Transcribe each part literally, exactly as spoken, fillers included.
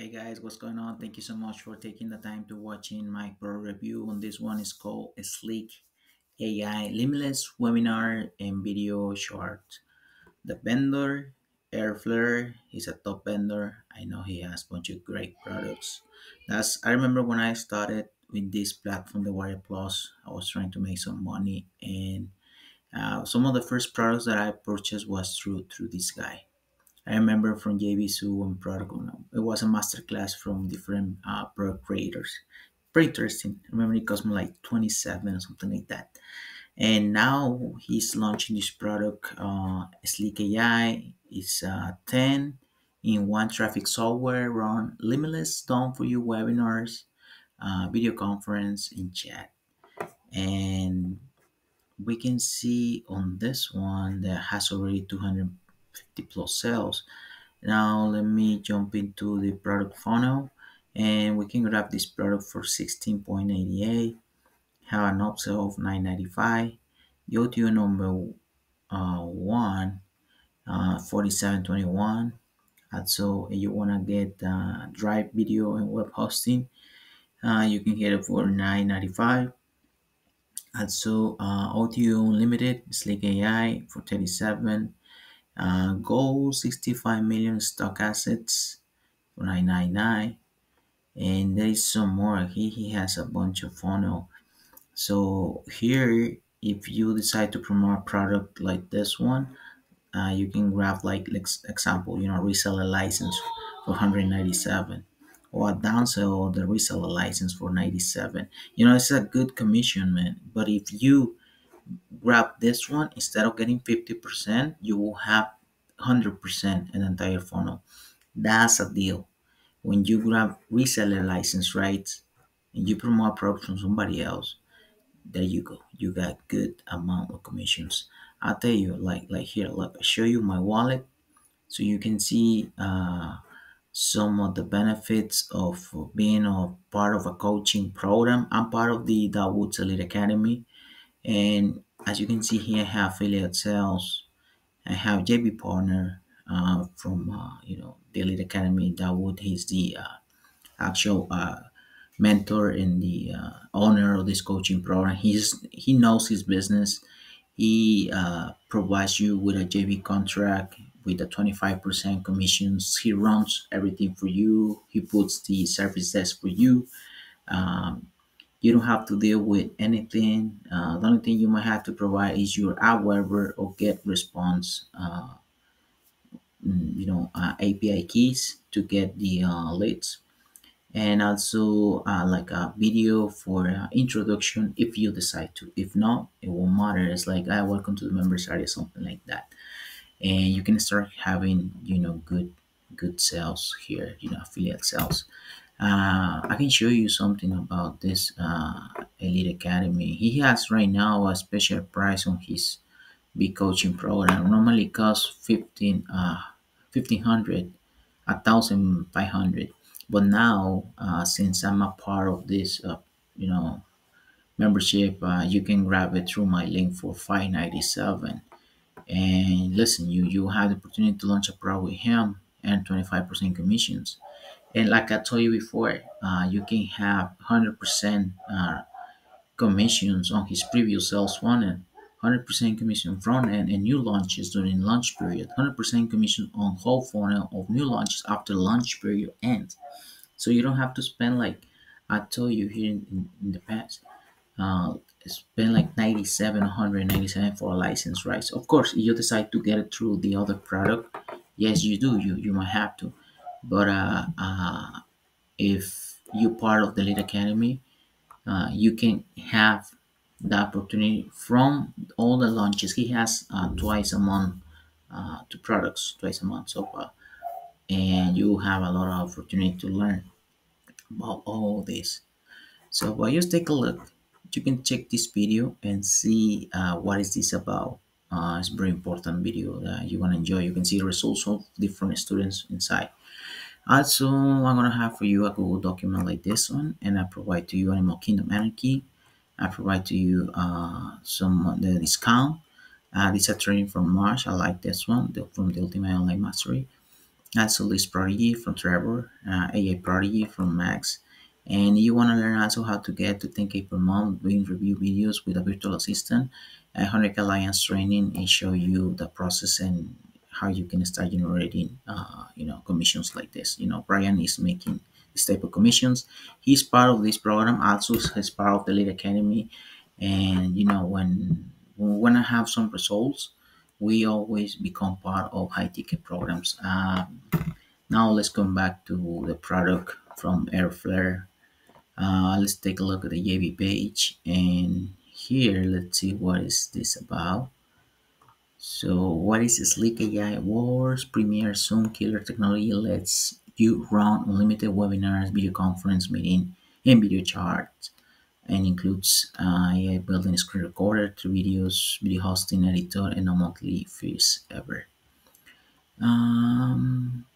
Hey guys, what's going on? Thank you so much for taking the time to watching my pro review. On this one is called Sleek A I Limitless webinar and video short. The vendor, Airflare, he's a top vendor. I know he has a bunch of great products. That's I remember when I started with this platform, the WarriorPlus, I was trying to make some money, and uh, some of the first products that I purchased was through through this guy. I remember from J V Zoo and product owner. It was a masterclass from different uh, product creators. Pretty interesting. I remember it cost me like twenty-seven or something like that. And now he's launching this product, uh, Sleek A I. It's uh, ten in one traffic software, run limitless, done for you webinars, uh, video conference, and chat. And we can see on this one that has already two hundred fifty plus sales. Now let me jump into the product funnel, and we can grab this product for sixteen dollars and eighty-eight cents, have an upsell of nine dollars and ninety-five cents, O T O number uh, one, uh, forty-seven dollars and twenty-one cents. And so if you want to get uh, Drive video and web hosting, uh, you can get it for nine dollars and ninety-five cents. And so uh, O T O Unlimited, Sleek A I for thirty-seven dollars. Uh, goal sixty-five million stock assets for nine dollars and ninety-nine cents, and there is some more. He, he has a bunch of funnel. So here, if you decide to promote a product like this one, uh, you can grab, like example, you know, reseller license for one hundred ninety-seven, or a downsell the reseller license for ninety-seven. You know, it's a good commission, man. But if you grab this one, instead of getting fifty percent, you will have one hundred percent an entire funnel. That's a deal. When you grab reseller license rights and you promote products from somebody else, there you go. You got good amount of commissions. I'll tell you, like like here, look, I show you my wallet, so you can see uh, some of the benefits of being a part of a coaching program. I'm part of the Dawood's Elite Academy. And as you can see here, I have affiliate sales. I have J B partner uh, from uh, you know, the Elite Academy. Dawood, he's the uh, actual uh, mentor and the uh, owner of this coaching program. He's he knows his business. He uh, provides you with a J B contract with a twenty-five percent commissions. He runs everything for you. He puts the service desk for you. Um, You don't have to deal with anything. Uh, the only thing you might have to provide is your AdWeber or GetResponse, uh, you know, uh, A P I keys to get the uh, leads, and also uh, like a video for uh, introduction if you decide to. If not, it won't matter. It's like, I welcome to the members area, something like that, and you can start having, you know, good good sales here. You know, affiliate sales. Uh, I can show you something about this uh, Elite Academy. He has right now a special price on his big coaching program. Normally costs fifteen uh fifteen hundred, a thousand five hundred. But now, uh, since I'm a part of this, uh, you know, membership, uh, you can grab it through my link for five ninety seven. And listen, you you have the opportunity to launch a program with him and twenty five percent commissions. And like I told you before, uh, you can have one hundred percent uh, commissions on his previous sales funnel, one hundred percent commission front end and new launches during launch period, one hundred percent commission on whole funnel of new launches after launch period ends. So you don't have to spend, like I told you here in, in the past, uh, spend like ninety-seven, one hundred ninety-seven for a license, right? So of course, if you decide to get it through the other product, yes, you do. You, you might have to. But uh, uh, if you're part of the Elite Academy, uh, you can have the opportunity from all the launches. He has uh, twice a month, uh, two products twice a month so far. And you have a lot of opportunity to learn about all this. So while you take a look, you can check this video and see uh, what is this about. Uh, it's a very important video that you're going to enjoy. You can see the results of different students inside. Also, I'm going to have for you a Google document like this one, and I provide to you Animal Kingdom energy. I provide to you uh, some of the discount. Uh, this is a training from March. I like this one, the, from the Ultimate Online Mastery. That's Lee's Prodigy from Trevor, uh, A I Prodigy from Max. And you want to learn also how to get to ten K per month doing review videos with a virtual assistant. I hundred Alliance training and show you the process and how you can start generating, uh, you know, commissions like this. You know, Brian is making this type of commissions. He's part of this program. Also, he's part of the Elite Academy. And you know, when we want to have some results, we always become part of high ticket programs. Um, now let's come back to the product from Airflare. Uh, let's take a look at the J V page, and here let's see what is this about. So what is Sleek A I? World's premier Zoom killer technology lets you run unlimited webinars, video conference meeting, and video charts, and includes uh, A I building screen recorder, two videos, video hosting editor, and no monthly fees ever. Um,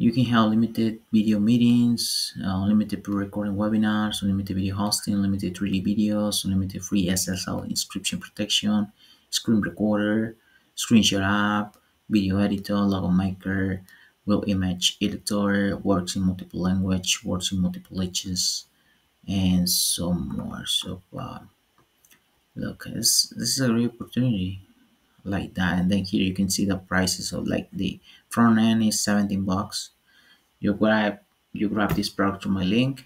You can have limited video meetings, unlimited uh, pre-recording webinars, unlimited video hosting, limited three D videos, unlimited free S S L inscription protection, screen recorder, screenshot app, video editor, logo maker, web image editor, works in multiple languages, works in multiple languages, and so more. So, uh, look, this, this is a real opportunity like that. And then here you can see the prices of, like, the front end is seventeen bucks. You grab you grab this product through my link.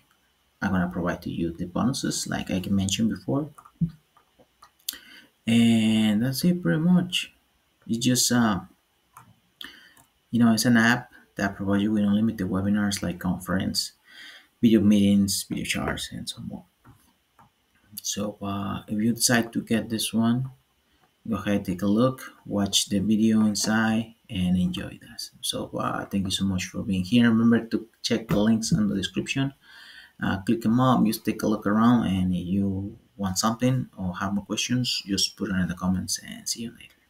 I'm gonna provide to you the bonuses like I mentioned before, and that's it pretty much. It's just uh, you know, it's an app that provides you with unlimited webinars, like conference, video meetings, video charts, and so more. So uh, if you decide to get this one, go ahead, take a look, watch the video inside, and enjoy this. So uh, thank you so much for being here. Remember to check the links in the description. Uh, click them up, just take a look around, and if you want something or have more questions, just put it in the comments, and see you later.